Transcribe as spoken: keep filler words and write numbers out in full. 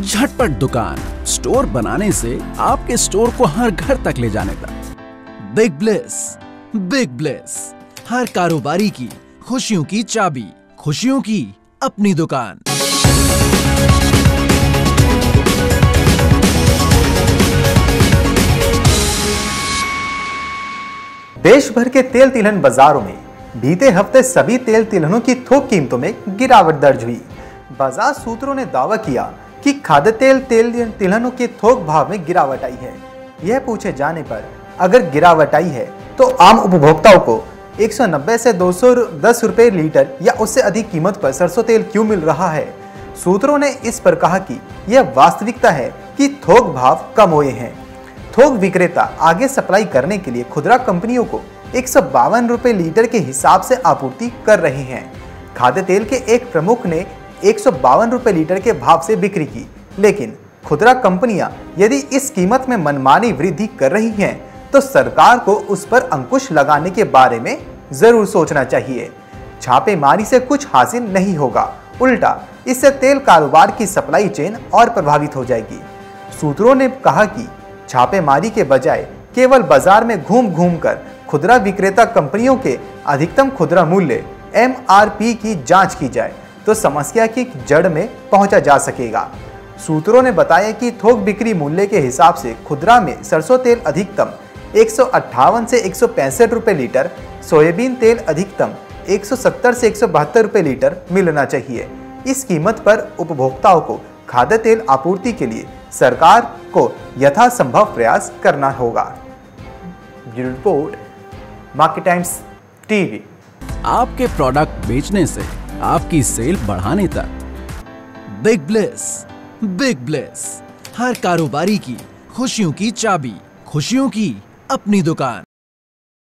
झटपट दुकान स्टोर बनाने से आपके स्टोर को हर घर तक ले जाने तक। बिग ब्लिस, बिग ब्लिस, हर कारोबारी की खुशियों की चाबी, खुशियों की अपनी दुकान। देश भर के तेल तिलहन बाजारों में बीते हफ्ते सभी तेल तिलहनों की थोक कीमतों में गिरावट दर्ज हुई। बाजार सूत्रों ने दावा किया कि खाद्य तेल तेल तिलहनों के थोक भाव में गिरावट आई है। यह पूछे जाने पर अगर गिरावट आई है तो आम उपभोक्ताओं को एक सौ नब्बे से दो सौ दस रुपए लीटर या उससे अधिक कीमत पर सरसों तेल क्यों मिल रहा है। सूत्रों ने इस पर कहा कि यह वास्तविकता है कि थोक भाव कम हुए हैं। थोक विक्रेता आगे सप्लाई करने के लिए खुदरा कंपनियों को एक सौ बावन रुपये लीटर के हिसाब से आपूर्ति कर रहे हैं। खाद्य तेल के एक प्रमुख ने एक सौ बावन रुपये लीटर के भाव से बिक्री की, लेकिन खुदरा कंपनियां यदि इस कीमत में मनमानी वृद्धि कर रही हैं तो सरकार को उस पर अंकुश लगाने के बारे में जरूर सोचना चाहिए। छापेमारी से कुछ हासिल नहीं होगा, उल्टा इससे तेल कारोबार की सप्लाई चेन और प्रभावित हो जाएगी। सूत्रों ने कहा कि छापेमारी के बजाय केवल बाजार में घूम घूम कर खुदरा विक्रेता कंपनियों के अधिकतम खुदरा मूल्य एम आर पी की जांच की जाए तो समस्या की जड़ में पहुंचा जा सकेगा। सूत्रों ने बताया कि थोक बिक्री मूल्य के हिसाब से खुदरा में सरसों तेल अधिकतम एक सौ अट्ठावन से एक सौ पैंसठ रुपये लीटर, सोयाबीन तेल अधिकतम एक सौ सत्तर से एक सौ बहत्तर रुपये लीटर मिलना चाहिए। इस कीमत पर उपभोक्ताओं को खाद्य तेल आपूर्ति के लिए सरकार को यथासंभव प्रयास करना होगा। Bureau report, market times TV. आपके प्रोडक्ट बेचने से आपकी सेल बढ़ाने तक। बिग ब्लिस, बिग ब्लिस, हर कारोबारी की खुशियों की चाबी, खुशियों की अपनी दुकान।